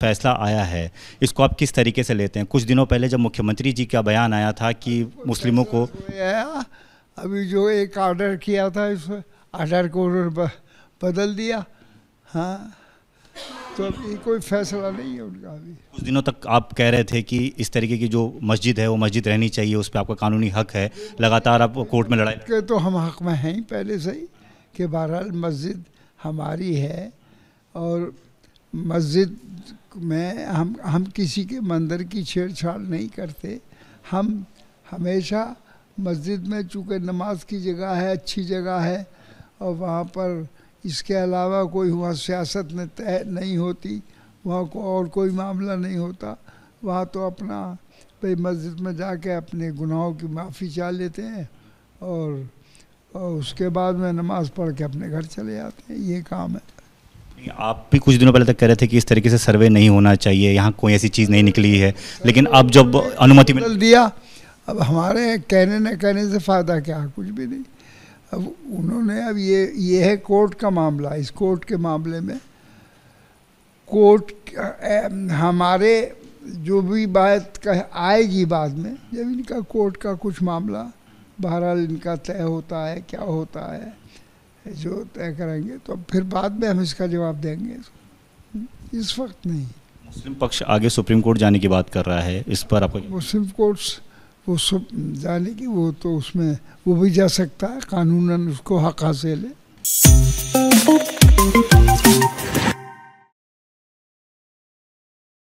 फैसला आया है, इसको आप किस तरीके से लेते हैं? कुछ दिनों पहले जब मुख्यमंत्री जी का बयान आया था कि मुस्लिमों को अभी जो एक आर्डर किया था इस आर्डर को उन्होंने बदल दिया, हाँ, तो अभी कोई फैसला नहीं है उनका। अभी कुछ दिनों तक आप कह रहे थे कि इस तरीके की जो मस्जिद है वो मस्जिद रहनी चाहिए, उस पर आपका कानूनी हक है, लगातार आप कोर्ट में लड़ाई। तो हम हक में हैं पहले से ही कि बहरहाल मस्जिद हमारी है और मस्जिद में हम किसी के मंदिर की छेड़छाड़ नहीं करते। हम हमेशा मस्जिद में, चूँकि नमाज की जगह है, अच्छी जगह है, और वहाँ पर इसके अलावा कोई वहाँ सियासत में तय नहीं होती, वहाँ को और कोई मामला नहीं होता। वहाँ तो अपना भाई मस्जिद में जाके अपने गुनाहों की माफ़ी चाह लेते हैं और उसके बाद में नमाज़ पढ़ के अपने घर चले जाते हैं। ये काम है। आप भी कुछ दिनों पहले तक कह रहे थे कि इस तरीके से सर्वे नहीं होना चाहिए, यहाँ कोई ऐसी चीज़ नहीं निकली है, लेकिन अब जब अनुमति मिल दिया, अब हमारे कहने न कहने से फ़ायदा क्या, कुछ भी नहीं। अब उन्होंने अब ये है कोर्ट का मामला। इस कोर्ट के मामले में कोर्ट हमारे जो भी बात आएगी बाद में, जब इनका कोर्ट का कुछ मामला बहरहाल इनका तय होता है, क्या होता है जो तय करेंगे, तो फिर बाद में हम इसका जवाब देंगे, इस वक्त नहीं। मुस्लिम पक्ष आगे सुप्रीम कोर्ट जाने की बात कर रहा है, इस पर आपको? मुस्लिम कोर्ट वो सब जाने की, वो तो उसमें वो भी जा सकता है, कानूनन उसको हक हासिल है।